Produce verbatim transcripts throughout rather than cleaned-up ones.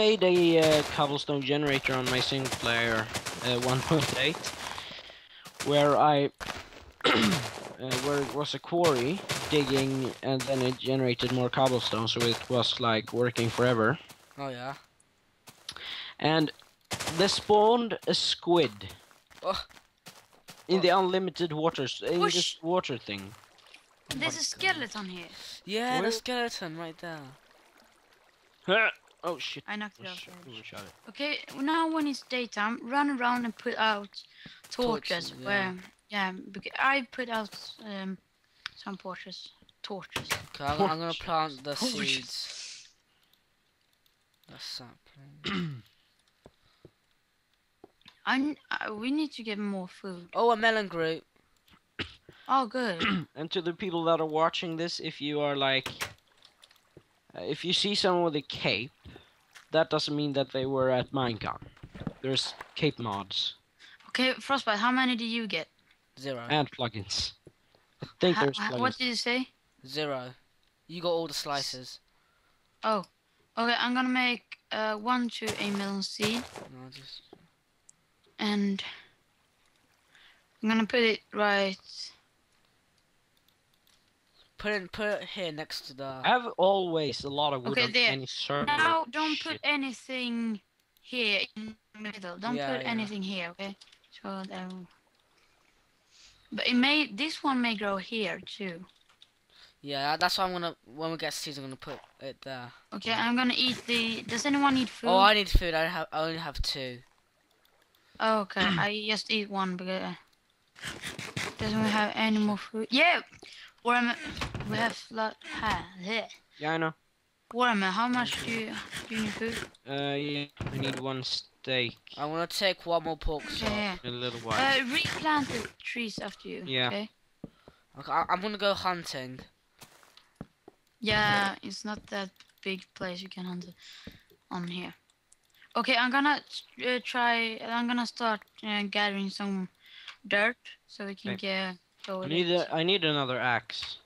made a uh, cobblestone generator on my single player uh, one point eight, where I uh, where it was a quarry digging, and then it generated more cobblestone, so it was like working forever. Oh yeah. And they spawned a squid. Oh. In oh. the unlimited waters, in Whoosh. this water thing. There's a skeleton here. Yeah, Where? the skeleton right there. Oh shit! I knocked it off. Okay, now when it's daytime, run around and put out torches. torches where, yeah, yeah I put out um, some torches. Torches. Okay, I'm, torches. I'm gonna plant the torches. seeds. That's something. I, uh, we need to get more food. Oh, a melon grape. Oh, good. And to the people that are watching this, if you are like, uh, if you see someone with a cape, that doesn't mean that they were at Minecraft. There's cape mods. Okay, Frostbite, how many do you get? Zero. And plugins. I think ha there's plugins. What did you say? Zero. You got all the slices. Oh. Okay, I'm gonna make uh, one to a melon seed. No, just... And I'm gonna put it right. Put it, put it here next to the. I have always a lot of wood okay, on there. any server. Now don't Shit. put anything here in the middle. Don't yeah, put yeah. anything here, okay? So then. But it may. This one may grow here too. Yeah, that's why I'm gonna. When we get seeds, I'm gonna put it there. Okay, I'm gonna eat the. Does anyone need food? Oh, I need food. I have. I only have two. Oh, okay, I just eat one because doesn't we have any more food? Yeah, Warhammer, we have like ah, yeah. yeah, I know. Warhammer, how much do you do you need food? Uh, yeah, I need one steak. I wanna take one more pork chop yeah, yeah. in a little while. Uh, replant the trees after you. Yeah. Okay. Okay, I I'm gonna go hunting. Yeah, it's not that big place you can hunt on here. Okay, I'm gonna uh, try. I'm gonna start uh, gathering some dirt so we can okay. get. I need. A, I need another axe.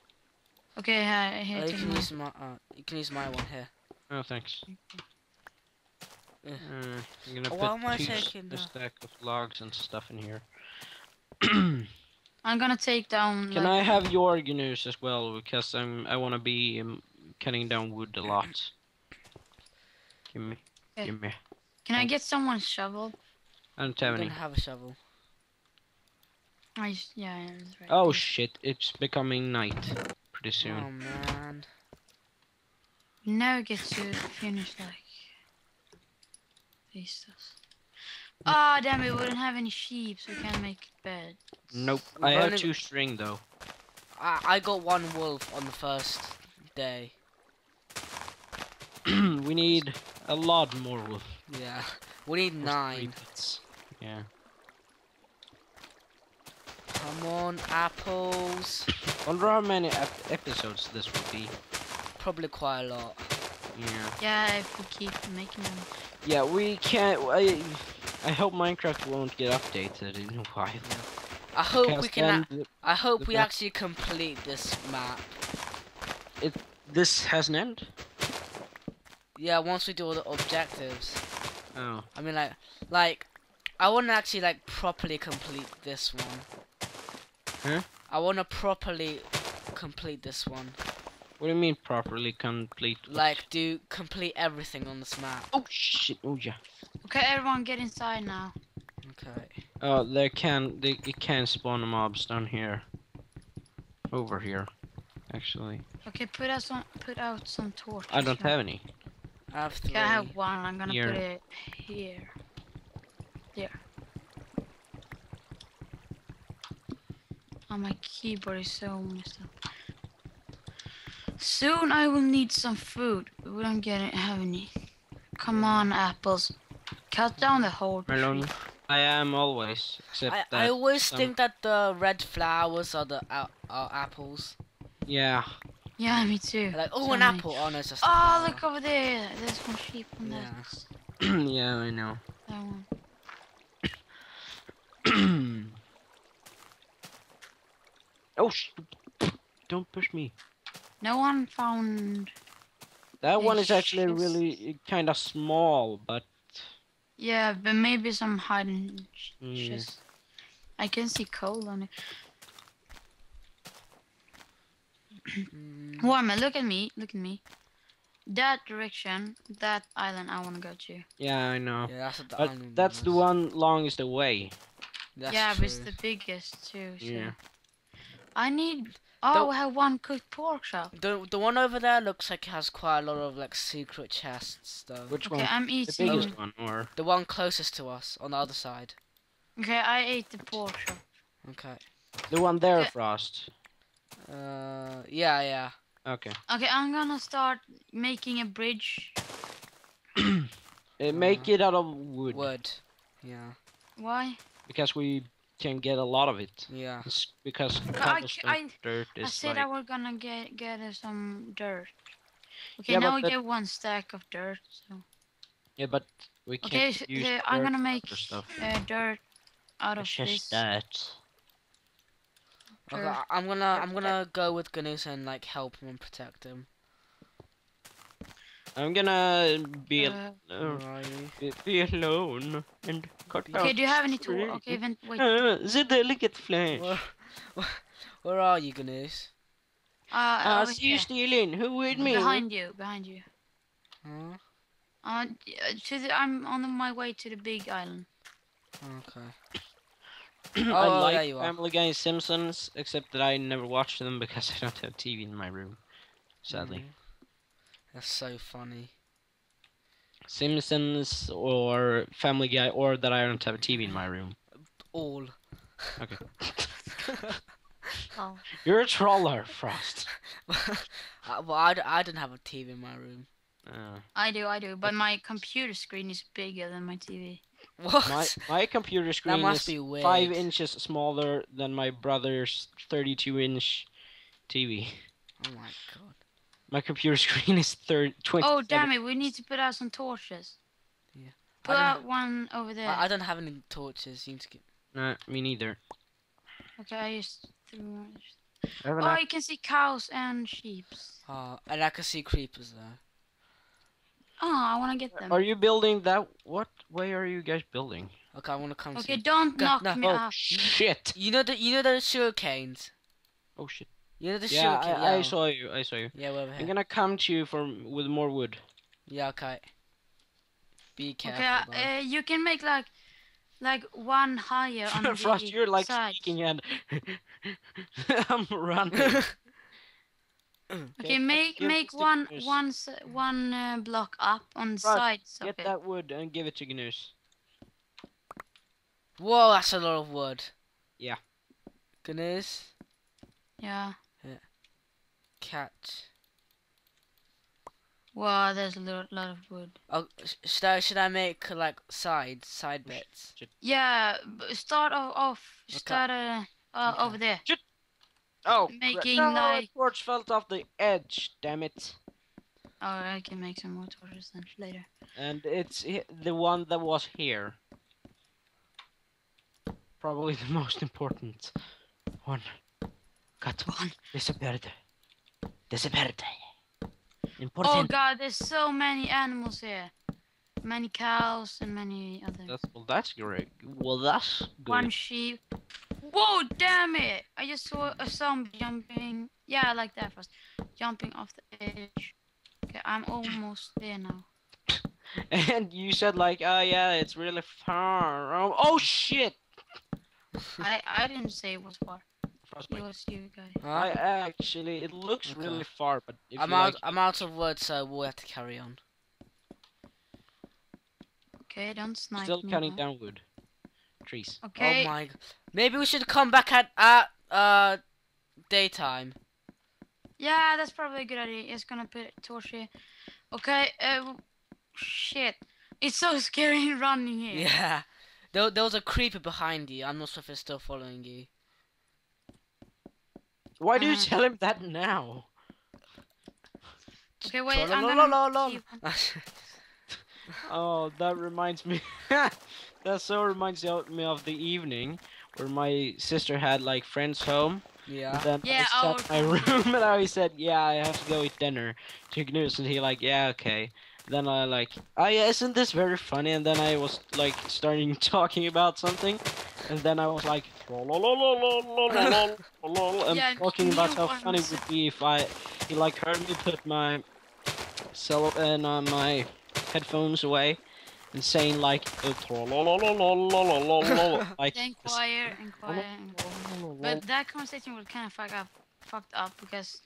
Okay, uh, here. Oh, you can me. use my. Uh, you can use my one here. Oh, thanks. Yeah. Uh, I'm gonna oh, put why am I taking the stack of logs and stuff in here. I'm gonna take down. Can like... I have your gnus as well? Because I'm. I wanna be um, cutting down wood a lot. Give me. Okay. Give me. Can I get someone's shovel? I don't have any. I don't have a shovel. I just, yeah, yeah that's right. Oh shit, it's becoming night pretty soon. Oh man. We now get to finish like these stuff. Ah, oh, damn it, we don't have any sheep, so we can't make a bed. Nope, I have only... two string though. I, I got one wolf on the first day. We need a lot more wolf. Yeah, we need nine. Yeah. Come on, apples. Wonder how many ep episodes this will be. Probably quite a lot. Yeah. Yeah, if we keep making them. Yeah, we can't. I, I hope Minecraft won't get updated in a while. Yeah. I hope because we can. The, I hope we actually complete this map. It. This has an end. Yeah, once we do all the objectives. Oh. I mean, like, like, I want to actually like properly complete this one. Huh? I want to properly complete this one. What do you mean properly complete? What? Like, do complete everything on this map. Oh shit! Oh yeah. Okay, everyone, get inside now. Okay. Oh, uh, there can they it can spawn mobs down here. Over here, actually. Okay, put out some put out some torches. I don't have any. I have three. Okay, I have one. I'm gonna here. put it here. There. Oh, my keyboard is so messed up. Soon I will need some food. We don't get it, have any. Come on, apples. Cut down the whole tree. I am always. Except I, that I always um, think that the red flowers are the uh, are apples. Yeah. Yeah, me too. Like, oh, so an nice. apple. Oh, no, it's just oh, look over there. There's one sheep on yeah. there. Yeah, I know. That one. Oh, sh don't push me. No one found That one is actually really kind of small, but... Yeah, but maybe some hidden... Mm. Just... I can see coal on it. Warman, look at me, look at me. That direction, that island I want to go to. Yeah, I know. Yeah, that's but that's the one longest away. That's yeah, true. But it's the biggest too. So. Yeah. I need... Oh, the, I have one cooked pork chop. The, the one over there looks like it has quite a lot of like secret chests though. Which okay, one? I'm eating. The biggest one or? The one closest to us, on the other side. Okay, I ate the pork chop. Okay. The one there, okay. Frost. Uh, yeah, yeah. Okay. Okay, I'm gonna start making a bridge. Make uh, it out of wood. Wood. Yeah. Why? Because we can get a lot of it. Yeah. It's because cobblestone I, I, dirt is I said like... I was gonna get get uh, some dirt. Okay, yeah, now we that... get one stack of dirt. So. Yeah, but we can't okay, use so, dirt I'm gonna make stuff. Uh, dirt out it's of just this. That. Okay, I'm gonna I'm gonna go with Ganusa and like help him and protect him. I'm gonna be uh, al right. be alone and cut okay, out. Okay, do you have any tools? Okay, then wait. Uh, the delicate flesh. Where, where are you, Ganusa? Uh, I uh, see you stealing. Who with me? Behind you, behind you. Huh? Uh, to the, I'm on my way to the big island. Okay. Oh, I like Family Guy and Simpsons, except that I never watched them because I don't have T V in my room, sadly. Mm. That's so funny. Simpsons or Family Guy, or that I don't have a T V in my room. All. Okay. Oh. You're a troller, Frost. Well, I, I don't have a T V in my room. Uh, I do, I do, but my computer screen is bigger than my T V. What? My, my computer screen is five inches smaller than my brother's thirty-two inch T V. Oh my god. My computer screen is thirty, twenty. Oh damn it, we need to put out some torches. Yeah. Put out one over there. I, I don't have any torches. You need to get... Nah, me neither. Okay, I just threw... I oh, I can see cows and sheep. Oh, and I can see creepers there. Oh, I want to get them. Are you building that? What way are you guys building? Okay, I want to come. Okay, see. Don't Go, knock no. me oh, out. Shit! You know the you know the sugar canes. Oh shit! You know the yeah, sugar canes. Yeah, I saw you. I saw you. Yeah, we're over here. I'm gonna come to you for with more wood. Yeah, okay. Be careful. Okay, uh, you can make like like one higher on the Frost, you're like side. Speaking and I'm running. Okay, okay, make make one one one uh, block up on the sides of it. Get that wood and give it to Ganusa. Whoa, that's a lot of wood. Yeah. Ganusa. Yeah. Yeah. Cat. Wow, there's a lot, lot of wood. Oh, should I should I make like sides side bits? Should... Yeah, start off start okay. uh, uh okay. over there. Should... Oh, making no, like... the torch fell off the edge, damn it. Oh, I can make some more torches then later. And it's the one that was here. Probably the most important one. Got one. Disappeared. Disappeared. Important. Oh god, there's so many animals here. Many cows and many others. That's, well, that's great. Well, that's good. One sheep. Whoa, damn it! I just saw a zombie jumping. Yeah, I like that first. Jumping off the edge. Okay, I'm almost there now. And you said like, oh yeah, it's really far. Oh, oh shit! I I didn't say it was far. Frost, it was you guys. I actually, it looks okay. really far, but if I'm out. Like... I'm out of words, so we'll have to carry on. Okay, don't snipe me. Still cutting down wood. Trees. Okay. Oh my god. Maybe we should come back at at uh daytime. Yeah, that's probably a good idea. It's gonna put a torch here. Okay. Uh, shit. It's so scary running here. Yeah. There, there was a creeper behind you. I'm not sure if it's still following you. Why do uh, you tell him that now? Okay, wait. I'm gonna oh, that reminds me. That so reminds me of the evening where my sister had like friends home, Yeah. And then yeah, I was oh, at my room and I said, yeah, I have to go eat dinner. He knew, and he like, yeah, okay. Then I like, oh yeah, isn't this very funny? And then I was like starting talking about something, and then I was like, and yeah, talking about how funny it would be if I, he like heard me put my cell and uh, my headphones away, and saying like, like and quiet and quiet. But that conversation was kind of fucked up, fucked up because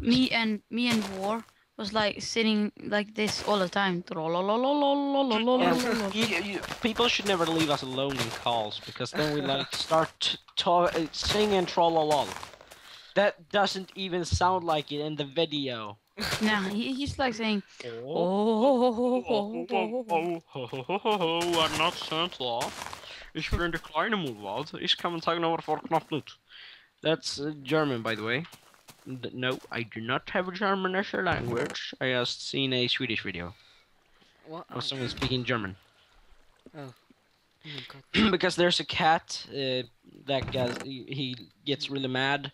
me and me and War was like sitting like this all the time. Yeah. you, you, people should never leave us alone in calls because then we like start singing and trollolol. That doesn't even sound like it in the video. No, he, he's like saying, oh, oh, oh, oh, oh, I'm not Santa. Ich bin der kleine Mulwald. Ich kann sagen over for Knopfnut. That's uh, German, by the way. No, I do not have a German as a language. I just seen a Swedish video. What? Of someone speaking German. Oh. Oh because there's a cat uh, that guy, he, he gets really mad.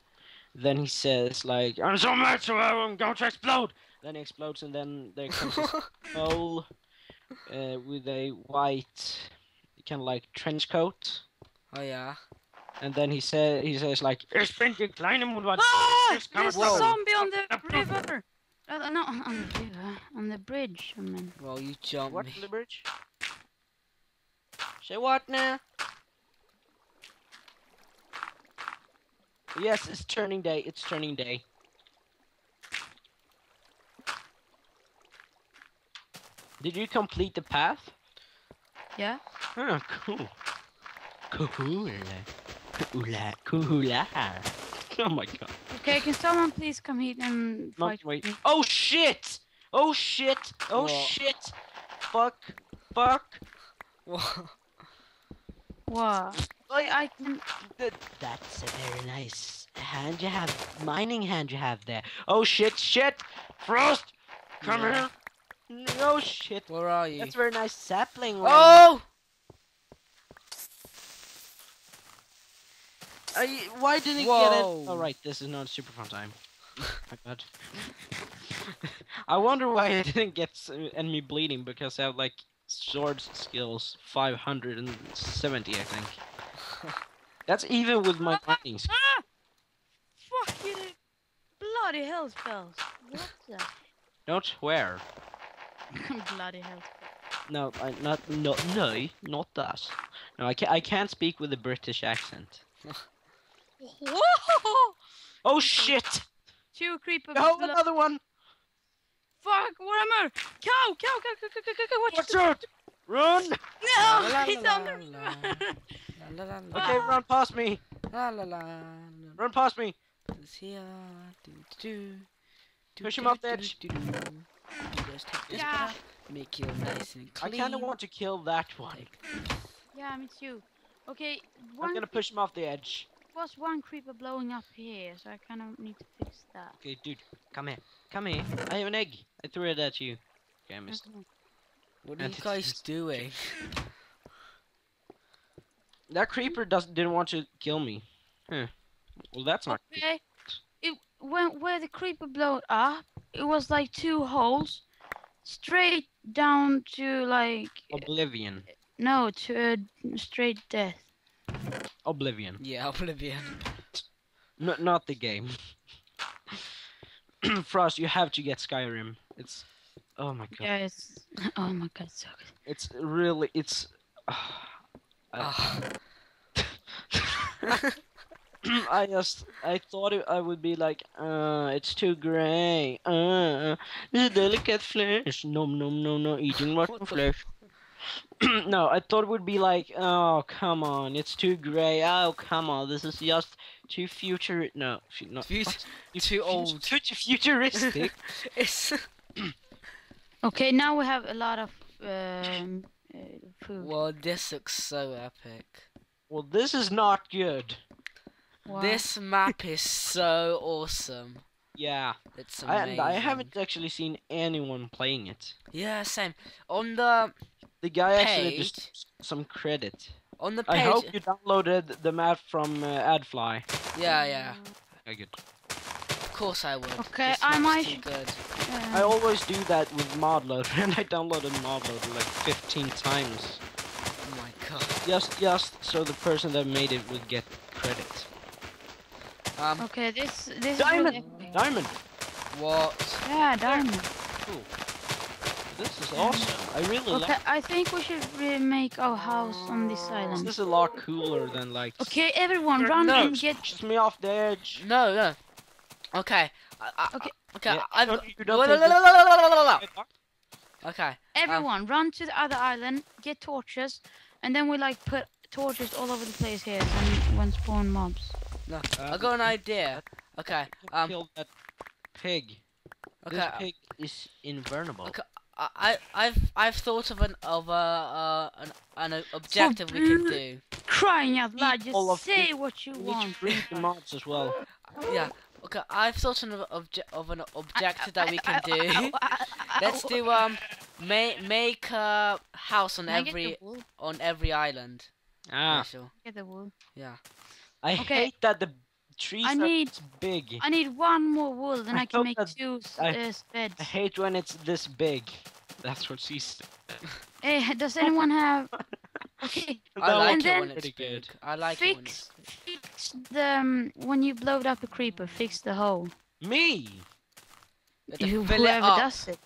Then he says like, "I'm so mad, so I'm going to explode." Then he explodes, and then there comes this mole uh, with a white, kind of like trench coat. Oh yeah. And then he says, he says like, "Ich bin der kleine Mulwald." Ah! There's a zombie on the river. Uh, no, on the river, on the bridge. I mean. Well, you jumped. What on the bridge? Say what now? Yes, it's turning day. It's turning day. Did you complete the path? Yeah. Oh, cool. Cool. Hula, hula. Oh my god. Okay, can someone please come here and fight? Not wait. Me? Oh shit! Oh shit! Oh what? Shit! Fuck! Fuck! What? What? Like I can. That's a very nice hand you have, mining hand you have there. Oh shit! Shit! Frost! Come yeah. here! No shit! Where are you? That's a very nice sapling. Oh! I, why didn't Whoa. Get it? All oh, right, this is not super fun time. My God. I wonder why I didn't get enemy bleeding because I have like sword skills five hundred seventy, I think. That's even with my fighting skills. Ah! Fuck you! Bloody hell spells! What the? Not where? Bloody hell. No, I not no no not that. No, I can't. I can't speak with a British accent. Whoa! Oh shit! Two creeper. Oh, no, another one! Fuck, Warhammer! Cow, cow, cow, cow, cow, cow, cow, watch, watch out! It. Run! No, la, he's la, on the la, la, la, okay, run past me! La, la, la, la, run past me! Here. Do, do, do, push him do, off the edge! Do, do, do, do. Just take this yeah. path, make you nice and clean. I kinda want to kill that one. Yeah, me too. Okay, one I'm gonna push him off the edge. Was one creeper blowing up here, so I kind of need to fix that. Okay, dude, come here, come here. I have an egg. I threw it at you. Okay, I missed. Okay. What are you guys doing? That creeper doesn't didn't want to kill me. Huh. Well, that's not. Okay. It went where the creeper blew up. It was like two holes, straight down to like oblivion. No, to uh, straight death. Oblivion. Yeah, Oblivion. N not the game. Frost, you have to get Skyrim. It's... Oh my god. Yeah, it's... Oh my god, so good. It's really... It's... Uh, uh. I just... I thought it, I would be like, uh, it's too grey. Uh, delicate flesh. Nom nom nom nom, eating rotten flesh. No, I thought it would be like, oh come on, it's too grey. Oh come on, this is just too future. No, not Fut too, too old, too futuristic. It's okay. Now we have a lot of um, uh, food. Well, this looks so epic. Well, this is not good. Wow. This map is so awesome. Yeah, it's amazing. I, I haven't actually seen anyone playing it. Yeah, same. On the the guy page, actually just some credit. On the page, I hope you downloaded the map from uh, AdFly. Yeah, yeah. I get. Of course I would. Okay, I might. Good. Yeah. I always do that with modloader, and I downloaded modloader like fifteen times. Oh my god. Just, just so the person that made it would get credit. Um. Okay, this, this. Diamond, is really diamond. What? Yeah, diamond. Cool. This is awesome. I really okay, like. Okay, I think we should remake our house on this island. This is a lot cooler than like. Okay, everyone, run no, and get. Just me off the edge. No, no. Okay. I, I, okay. Okay. Yeah. I don't. You don't no, no, no, no, no, no, no, no. Okay. Everyone, um, run to the other island, get torches, and then we like put torches all over the place here, and when spawn mobs. No, um, I got an idea. Okay. Um. Kill that pig. Okay. This pig is invulnerable. Okay. I I've I've thought of an of a uh, an an objective so we can do. Crying out loud, just say the, what you want. The mobs as well. Yeah. Okay. I've thought of an obje of an objective that we can do. Let's do um make make a house on can every on every island. Ah. Sure. Get the wool. Yeah. I okay. hate that the trees I need big. I need one more wool, then I, I can make two I, uh, beds. I hate when it's this big. That's what she said. Hey, does anyone have? Okay. I like and it then when it's big. I like fix, it when it's big. Fix the um, when you blowed up a creeper. Fix the hole. Me. You whoever it does it.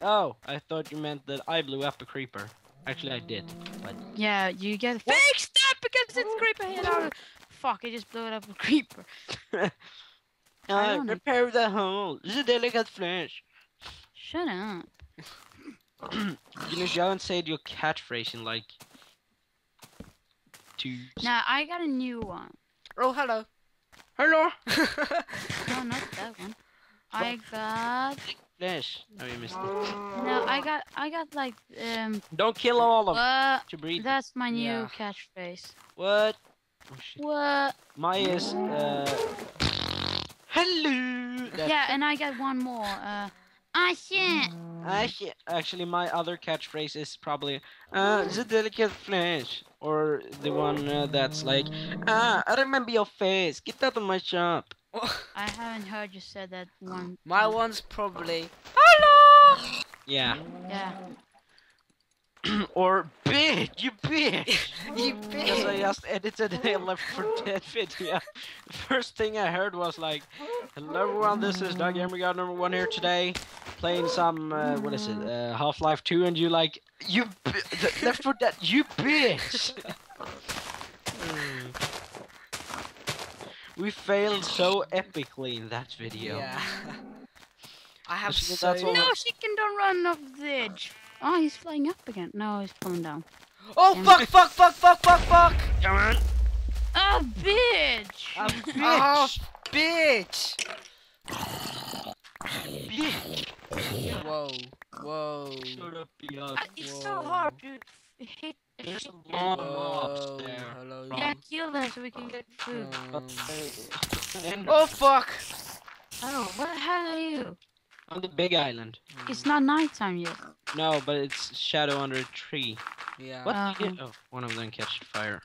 Oh, I thought you meant that I blew up a creeper. Actually, I did. But... Yeah, you get fix that because it's creeper. Hello. Fuck, I just blew it up with creeper. I uh, repair the hole. This is delicate flesh. Shut up. You know, you haven't said your catchphrase in like two. Nah, I got a new one. Oh, hello. Hello. No, not that one. I got flesh. Oh, you missed it. No, I got, I got like um. Don't kill all of them. To breathe. That's my new yeah. catchphrase. What? Oh, what? My is uh hello. That's yeah, and I got one more. Uh, ah shit. Ah shit. Actually, my other catchphrase is probably uh the delicate flesh, or the one uh, that's like ah I remember your face. Get out of my shop. I haven't heard you say that one. My one's probably hello. Yeah. Yeah. Or bitch, you bitch! You bitch! Because I just edited a Left four Dead video. The first thing I heard was like, hello everyone, this is Doug Gamer God number one here today, playing some, uh, what is it, uh, Half Life two, and you like, you bitch! Left four Dead, you bitch! Mm. We failed so epically in that video. Yeah. I have so... That's all no, she can don't run off the edge! Oh, he's flying up again. No, he's falling down. Oh, damn. Fuck, fuck, fuck, fuck, fuck, fuck! Come on. Oh, bitch! A bitch! Oh, bitch! Bitch! Whoa, whoa. Shut up, Bianca. Uh, it's whoa. so hard to hit the There's shit. a lot of mobs there. Hello. Yeah, kill them so we can get food. Um. Oh, fuck! Oh, what the hell are you? On the big island. It's not nighttime yet. No, but it's shadow under a tree. Yeah. What? Um, oh, one of them catched fire.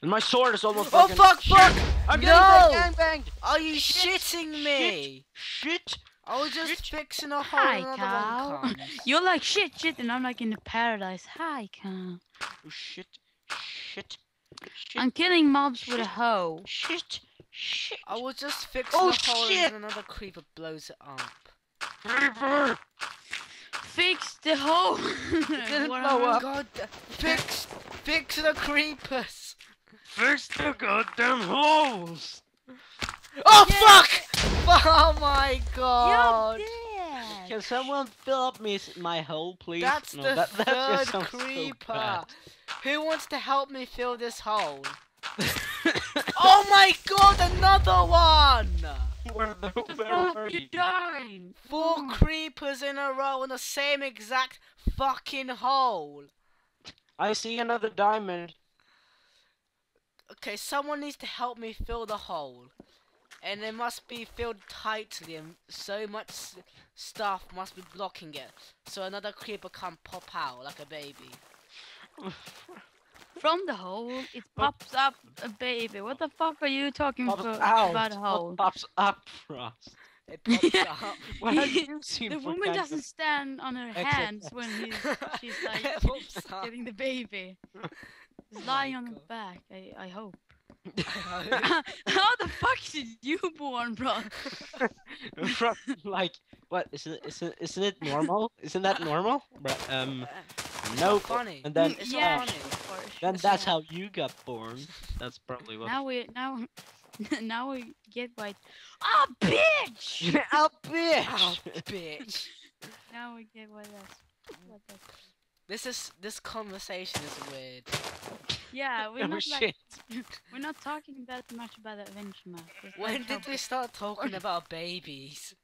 And my sword is almost. Oh fuck! Fuck! I'm no! getting banged. Are you shit, shitting me? Shit! shit I was just shit. fixing a hole. Hi, Cow. One You're like shit, shit, and I'm like in the paradise. Hi, Cow. Oh, shit, shit, shit. I'm killing mobs shit. with a hoe. Shit, shit. I was just fixing oh, a hole, shit. and another creeper blows it up. Creeper! Fix the hole! blow up. God, fix, fix the creepers! Fix the goddamn holes! Oh yeah. fuck! Oh my god! Can someone fill up me my hole, please? That's no, the that, that third creeper. So who wants to help me fill this hole? Oh my god! Another one! Where the hell are you dying? Four oh. creepers in a row in the same exact fucking hole. I see another diamond. Okay, someone needs to help me fill the hole. And it must be filled tightly, and so much stuff must be blocking it. So another creeper can't pop out like a baby. from the hole, it pops up a baby. What the fuck are you talking pops for, out. about a hole? It pops up, Frost. It pops up. What have you seen? The woman doesn't of... stand on her hands when he's, she's like getting the baby. She's lying oh on God. her back, I, I hope. How the fuck did you born, bro? Bro, like, what? Isn't isn't isn't it normal? Isn't that normal? Bro, um, no. Funny. And then it's yeah, funny. Then that's how you got born. That's probably what. Now we now now we get white. Oh bitch! Oh bitch! Oh bitch! Now we get what else? What else? This is this conversation is weird. Yeah, we're oh, not shit. like we're not talking that much about Adventure Map. When did we start talking about babies?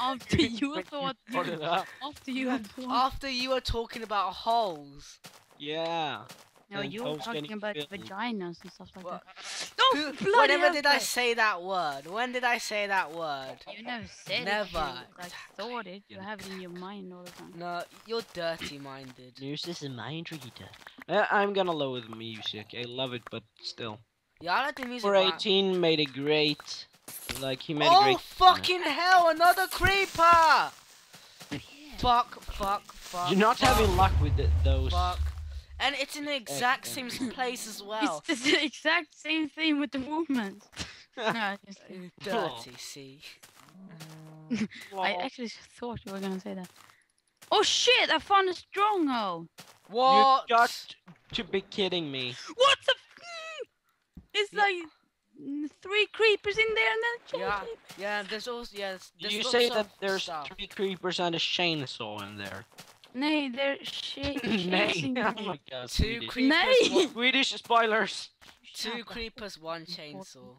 after you thought after you had after you were talking about holes. Yeah. No, and you were talking about filled. vaginas and stuff like what? that. Oh, Who, whenever did I say that word? When did I say that word? You never said never. it. Never. Like, thought it. You have it in your mind all the time. No, you're dirty-minded. Music is mind reader. Uh, I'm gonna lower the music. I love it, but still. Yeah, I like the music. four eighteen made a great. Like he made oh, a great. Oh fucking hell! Another creeper! Fuck! Fuck! Fuck! You're not fuck, having luck with the, those. Fuck. And it's in the exact same place as well. It's the exact same thing with the movement. No, just dirty, see. I actually thought you were gonna say that. Oh shit! I found a stronghold. What? You got to be kidding me. What the? F it's yeah. like three creepers in there and then. Yeah. Yeah. There's also yes. Yeah, you say that there's stuff. three creepers and a chainsaw in there. Nay, they're shit. Nay, oh my God. Two Swedish. creepers. Nay. Swedish spoilers. Two creepers, one chainsaw.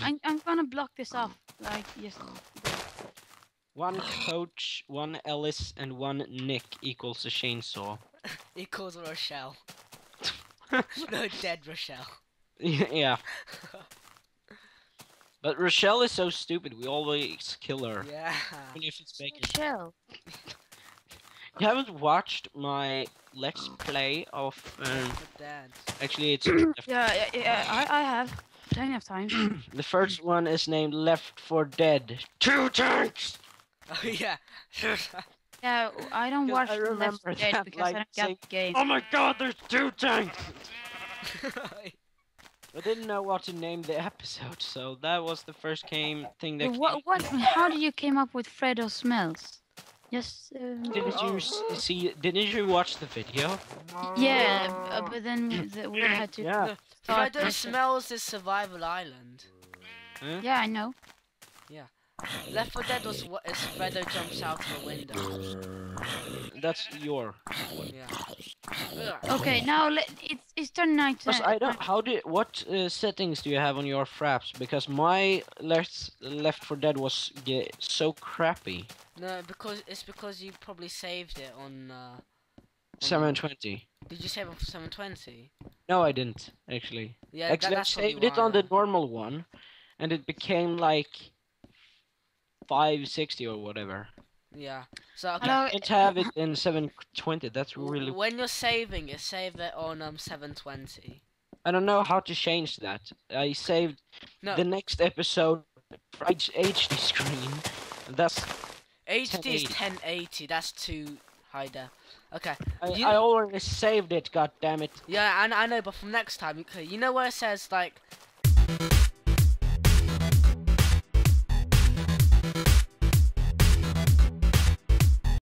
I'm I'm gonna block this off. Like yes. One coach, one Ellis, and one Nick equals a chainsaw. Equals Rochelle. No, dead Rochelle. Yeah. But Rochelle is so stupid. We always kill her. Yeah. Even if it's bacon. Rochelle. You haven't watched my Let's Play of um, actually it's yeah yeah, yeah I, I have plenty of time. The first one is named Left four Dead. Two tanks. Oh yeah. Yeah, I don't watch I Left four Dead because like, I don't get the game. Oh my God, there's two tanks. I didn't know what to name the episode, so that was the first game thing that. What? Came what? How do you came up with Fredo Smells? Yes. Um, didn't you oh. see? Didn't you watch the video? Yeah, uh, but then the, we had to. Yeah. Fredo Smells is Survival Island. Huh? Yeah, I know. Yeah. Left four Dead was what is Fredo jumps out the window. That's your. Yeah. Okay, now let, it's it's turn night. Because I don't. How do? What uh, settings do you have on your Fraps? Because my Left four Dead was yeah, so crappy. No, because it's because you probably saved it on uh, seven twenty. Did you save it on seven twenty? No, I didn't actually. Yeah, actually, that, that's I saved it on the normal one, and it became like five sixty or whatever. Yeah. So okay. I can't have it in seven twenty. That's really. When you're saving, you save it on um seven twenty. I don't know how to change that. I saved no. the next episode for H D screen. And that's. H D is ten eighty. That's too high there. Okay. I, you... I already saved it. God damn it. Yeah, I, I know, but from next time, okay. You know where it says like